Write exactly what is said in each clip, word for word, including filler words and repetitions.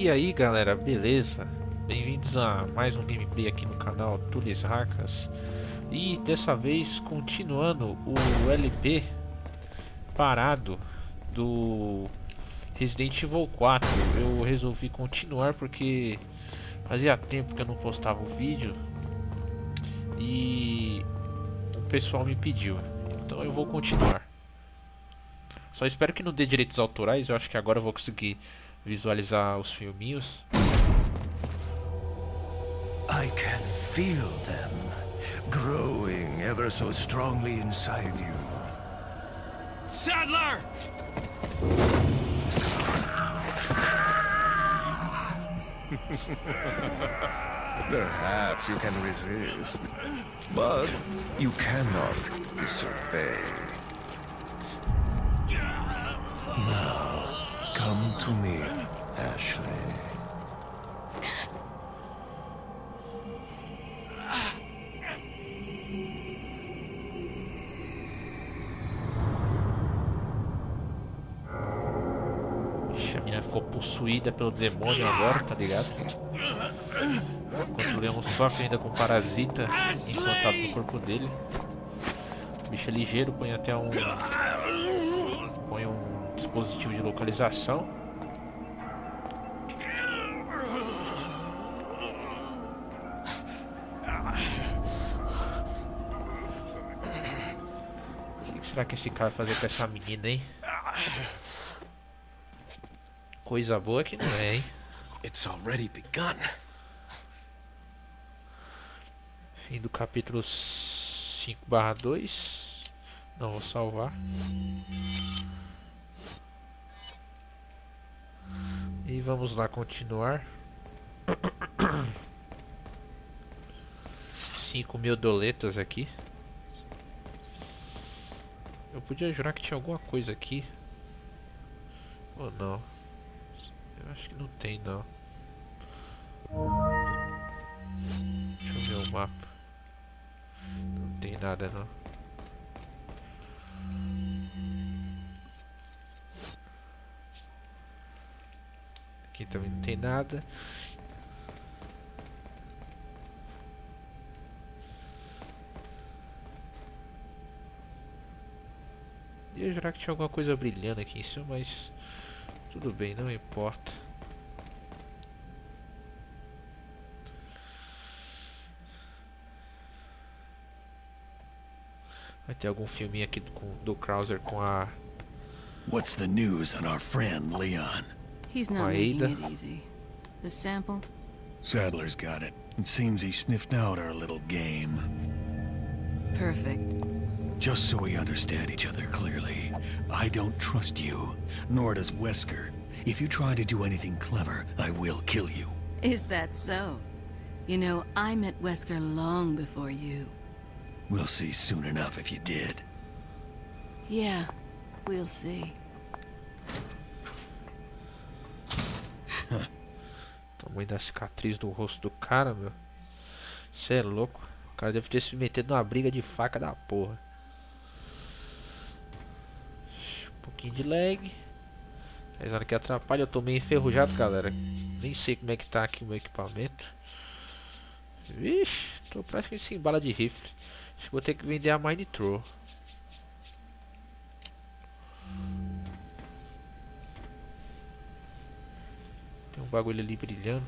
E aí galera, beleza? Bem-vindos a mais um gameplay aqui no canal Túneis Racas. E dessa vez continuando o L P parado do Resident Evil quatro. Eu resolvi continuar porque fazia tempo que eu não postava o vídeo e o pessoal me pediu, então eu vou continuar. Só espero que não dê direitos autorais. Eu acho que agora eu vou conseguir visualizar os filminhos. I can feel them growing ever so strongly inside you. Sadler! Perhaps you can resist, but you cannot disobey. Now, come to me, Ashley. Ixi, a menina ficou possuída pelo demônio agora, tá ligado? Enquanto o Leon sofre ainda com parasita implantado no corpo dele. O bicho é ligeiro, põe até um... põe um... dispositivo de localização. O que será que esse cara vai fazer com essa menina, hein? Coisa boa que não é, hein? It's already begun. Fim do capítulo cinco barra dois. Não vou salvar. E vamos lá continuar. cinco mil doletas aqui. Eu podia jurar que tinha alguma coisa aqui. Ou não? Eu acho que não tem não. Deixa eu ver o mapa. Não tem nada não. Aqui também não tem nada. Eu jurava que tinha alguma coisa brilhando aqui em cima, mas tudo bem, não importa. Vai ter algum filminho aqui do, do Krauser com a... What's the news on our friend Leon? He's not making it easy. The sample? Sadler's got it. It seems he sniffed out our little game. Perfect. Just so we understand each other clearly, I don't trust you, nor does Wesker. If you try to do anything clever, I will kill you. Is that so? You know, I met Wesker long before you. We'll see soon enough if you did. Yeah, we'll see. Tamanho da cicatriz do rosto do cara, meu. Cê é louco. O cara deve ter se metido numa briga de faca da porra. Um pouquinho de lag. Mas hora que atrapalha, eu tô meio enferrujado, galera. Nem sei como é que tá aqui o meu equipamento. Vixe, tô praticamente sem bala de rifle. Acho que vou ter que vender a Mind Throw. Tem um bagulho ali brilhando.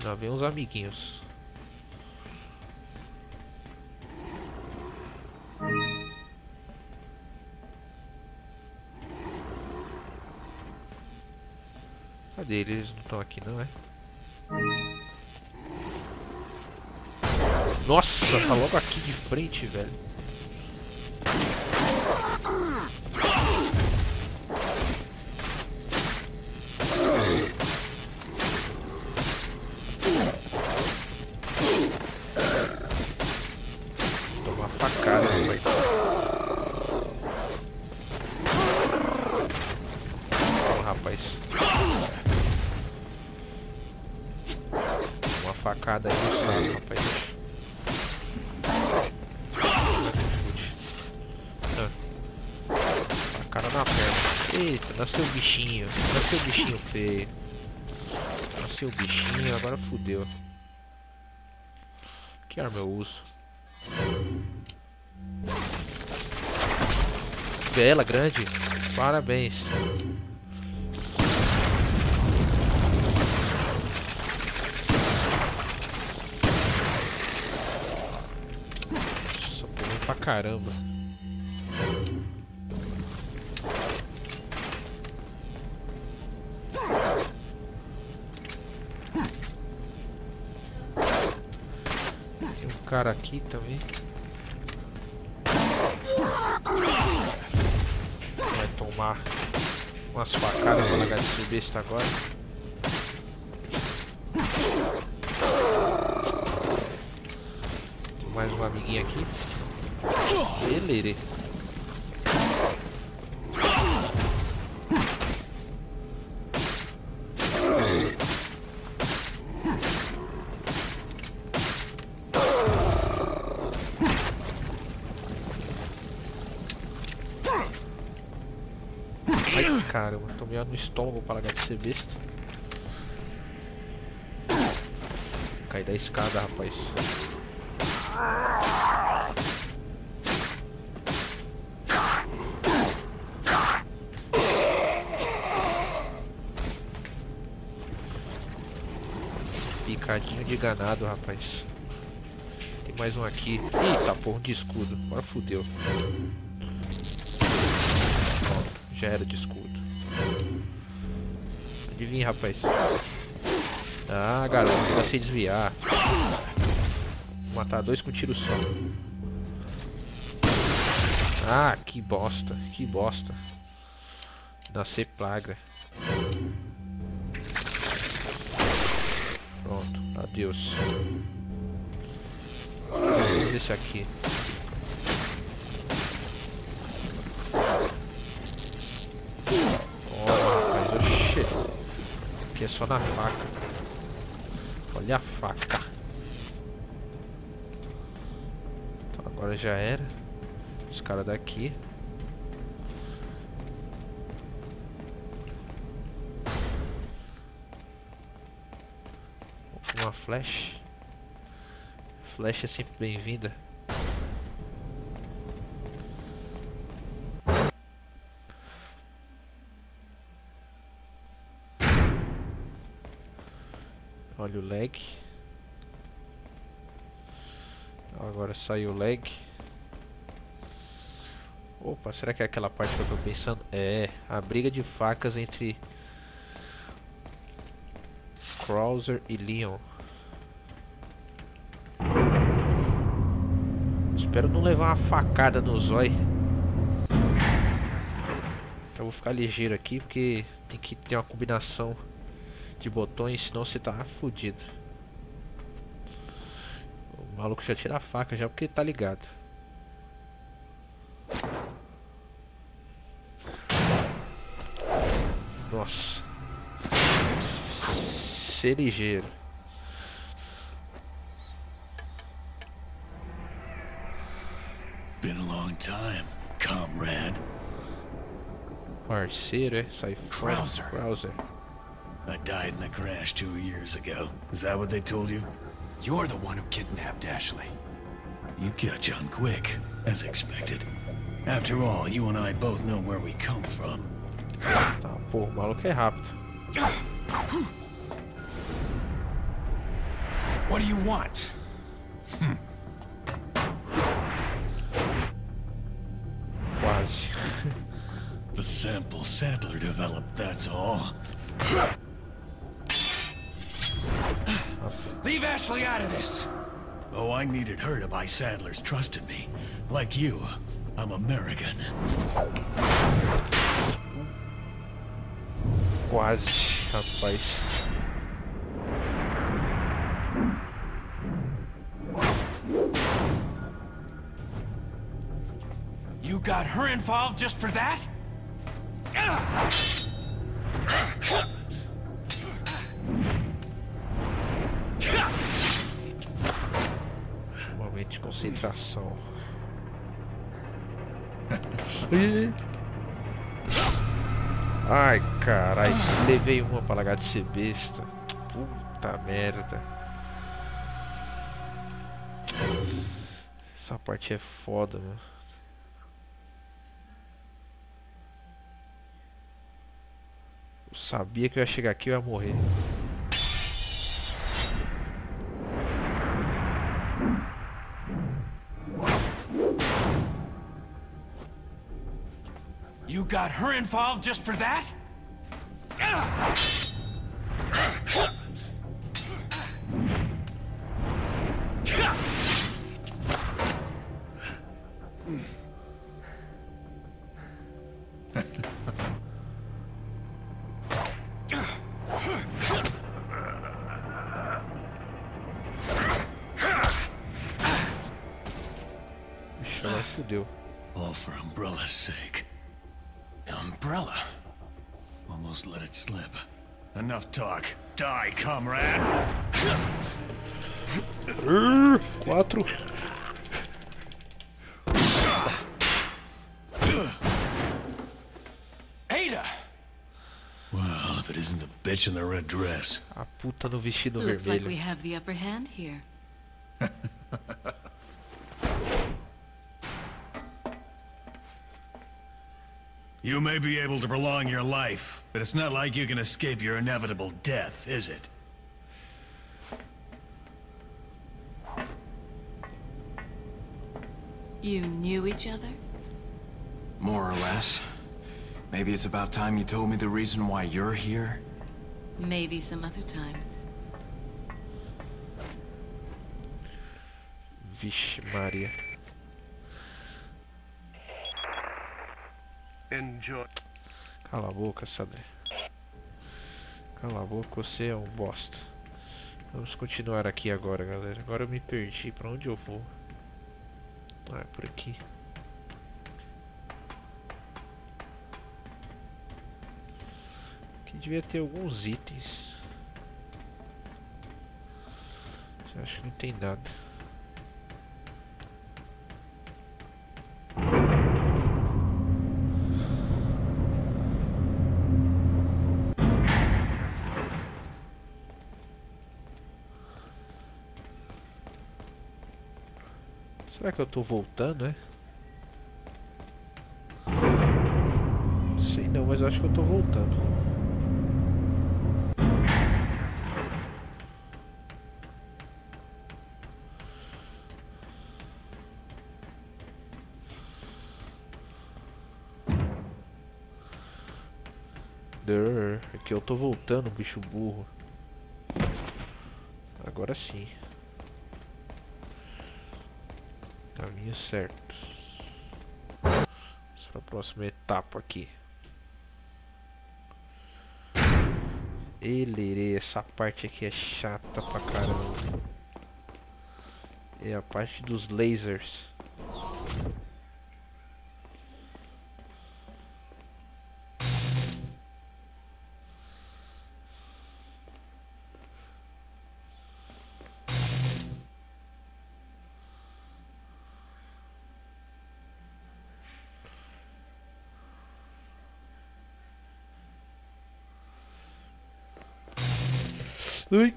E lá vem uns amiguinhos. Cadê eles? Eles não estão aqui não, é? Nossa, tá logo aqui de frente, velho. Toma uma facada, velho. Calma, rapaz. Toma uma facada aí, rapaz. Facada na perna. Eita, dá seu bichinho. Dá seu bichinho feio. Dá seu bichinho, agora fudeu. Que arma eu uso? Bela, grande. Parabéns. Nossa, pegou pra caramba. Tem um cara aqui também. Tomar umas facadas pra largar de besta agora. Tem mais um amiguinho aqui. Beleza. Cara, eu tô meio no estômago para largar de ser besta. Cai da escada, rapaz. Picadinho de ganado, rapaz. Tem mais um aqui. Eita, porra, de escudo. Agora fudeu. Ó, já era de escudo. Adivinha, rapaz. Ah, garoto, vai se desviar. Vou matar dois com um tiro só. Ah, que bosta, que bosta. Nascer plaga. Pronto, adeus. Deixa aqui. Aqui é só na faca. Olha a faca. Então agora já era. Os caras daqui. Uma flecha. Flecha é sempre bem-vinda. Olha o lag. Agora saiu o lag. Opa, será que é aquela parte que eu tô pensando? É, a briga de facas entre Krauser e Leon. Espero não levar uma facada no zóio. Eu vou ficar ligeiro aqui porque tem que ter uma combinação de botões, senão você tá fudido. O maluco já tira a faca já porque tá ligado. Nossa. Ser ligeiro. Been a long time, comrade. Parceiro, é? Sai fora. Krauser. Krauser. I died in a crash two years ago. Is that what they told you? You're the one who kidnapped Ashley. You catch on quick, as expected. After all, you and I both know where we come from. Tá, pô, o maluco é rápido. What do you want? Hmm. Quase. The sample Sadler developed, that's all. Leave Ashley out of this! Oh, I needed her to buy Sadler's trust in me. Like you, I'm American. Quase, rapaz. You got her involved just for that? si trassò. Sì. Ai carai, levei uma pra largar de ser besta. Puta merda. Essa parte é foda, mano. Eu sabia que eu ia chegar aqui e eu ia morrer. You got her involved just for that? All for Umbrella's sake. Umbrella? Almost let it slip. Enough talk. Die, comrade! Uh, quatro. Ada! Well, if it isn't the bitch in the red dress. A puta no vestido vermelho. Looks like we have the upper hand here. You may be able to prolong your life, but it's not like you can escape your inevitable death, is it? You knew each other? More or less. Maybe it's about time you told me the reason why you're here. Maybe some other time. Vixe Maria. Enjoy. Cala a boca, Sadler. Cala a boca, você é um bosta. Vamos continuar aqui agora, galera. Agora eu me perdi. Pra onde eu vou? Ah, é por aqui. Aqui devia ter alguns itens. Eu acho que não tem nada. Será que eu tô voltando, é? Sei não, mas eu acho que eu tô voltando. Durr, é que eu tô voltando, bicho burro. Agora sim. Caminho certo. Vamos para a próxima etapa aqui. Ele, essa parte aqui é chata pra caramba. É a parte dos lasers. Ui!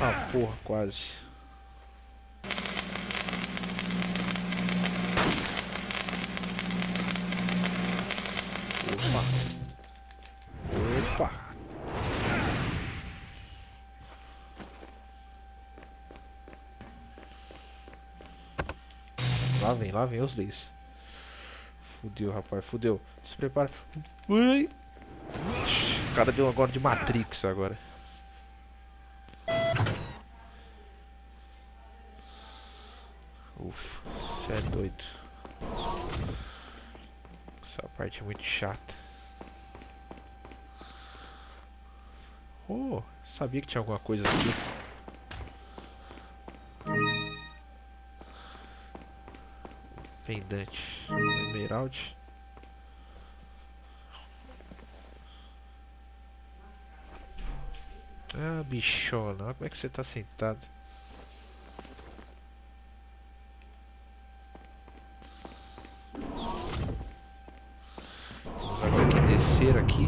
Ah, porra, quase. Opa! Opa! Lá vem, lá vem os leis. Fudeu, rapaz, fudeu. Se prepara. Ui! O cara deu agora de Matrix agora. Você é doido. Essa parte é muito chata. Oh, sabia que tinha alguma coisa aqui. Pendante. Emerald. Ah, bichona, como é que você tá sentado? ser aqui.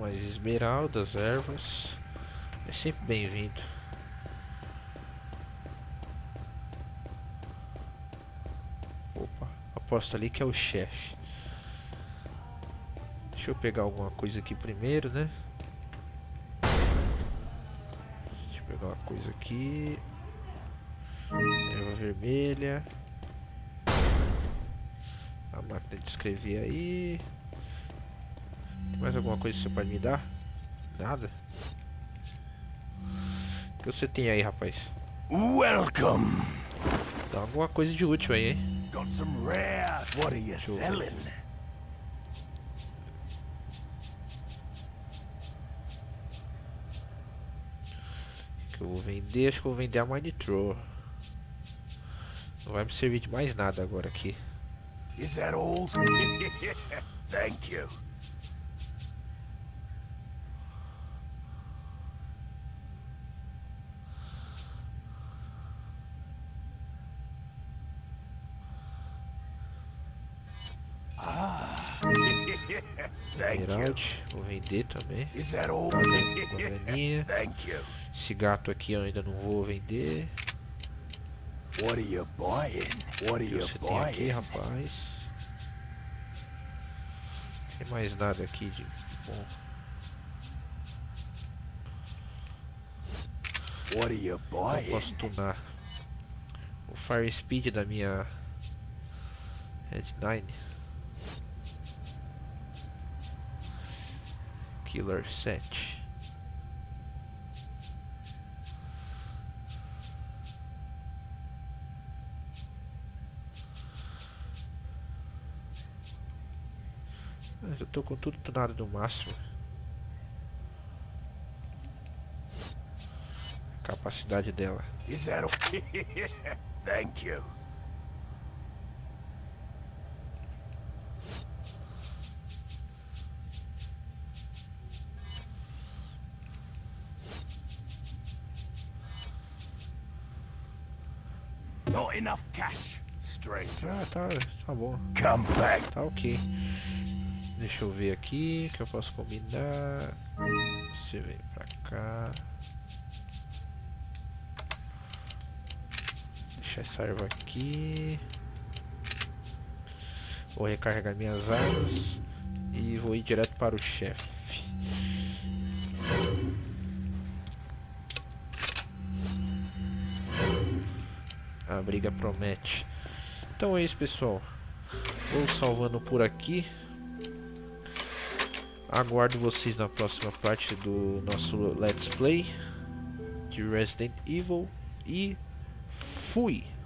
Mas esmeraldas, ervas, é sempre bem-vindo. Opa, aposto ali que é o chefe. Deixa eu pegar alguma coisa aqui primeiro, né? Deixa eu pegar uma coisa aqui. Erva vermelha. A máquina de escrever aí. Tem mais alguma coisa que você pode me dar? Nada? O que você tem aí, rapaz? Welcome! Dá alguma coisa de útil aí, hein? Got some rare. What are you selling? O que eu vou vender? Acho que eu vou vender a Mind Throw. Não vai me servir de mais nada agora aqui. Is that all? Thank you. Esmeralde, vou vender também. Guaraninha. Esse gato aqui eu ainda não vou vender. What are you buying? What are you Você tem buying? Aqui, rapaz. Não tem mais nada aqui de bom. What are you buying? Não posso tunar o Fire Speed da minha Edge nine. Killer seven. Mas eu tô com tudo tunado no máximo. A capacidade dela. Is that okay? Thank you. Not enough cash. Straight. Ah, tá, tá bom. Come back. Tá ok. Deixa eu ver aqui que eu posso combinar. Você vem pra cá. Deixa essa erva aqui. Vou recarregar minhas armas e vou ir direto para o chefe. A briga promete. Então é isso, pessoal. Vou salvando por aqui. Aguardo vocês na próxima parte do nosso Let's Play de Resident Evil. E fui!